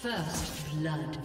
First blood.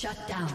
Shut down.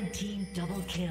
Red team double kill.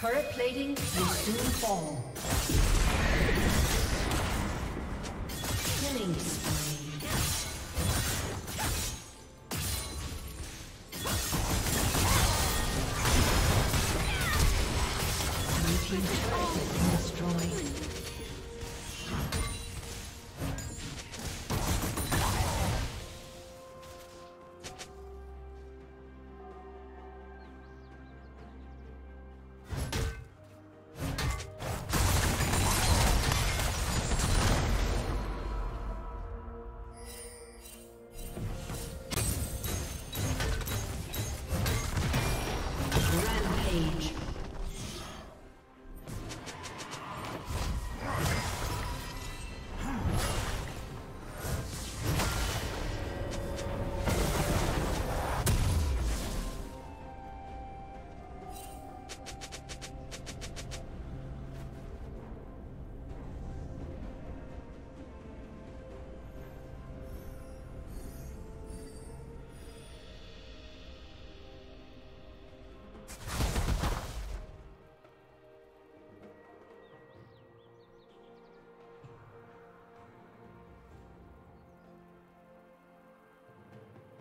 Turret plating will soon fall. Killing spree. Blue team's turret has been destroyed.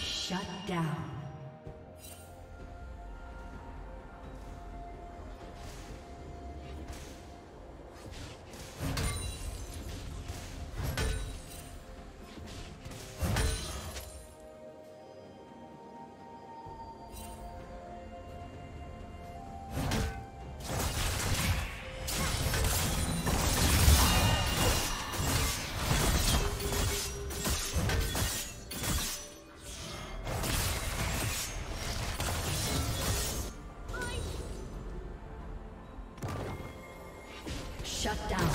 Shut down. Shut down.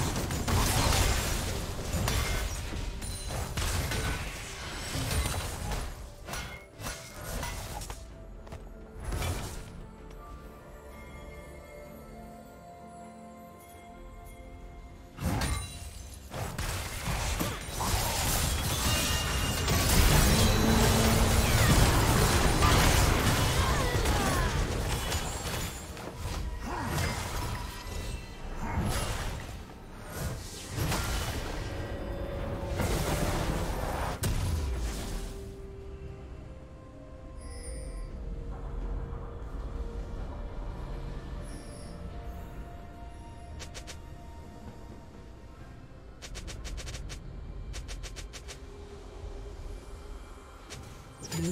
Blue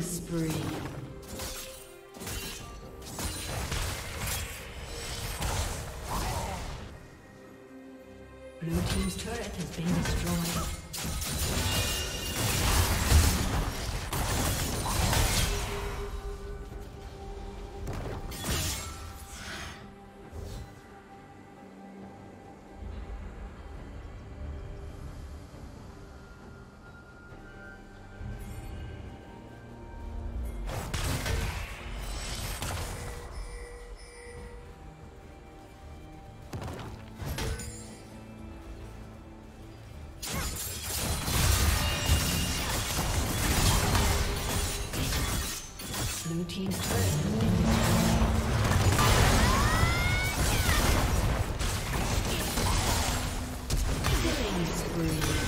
Spree. Blue team's turret has been destroyed. Blue team's turret has been destroyed.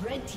Red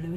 Blue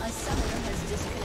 A summoner has disconnected.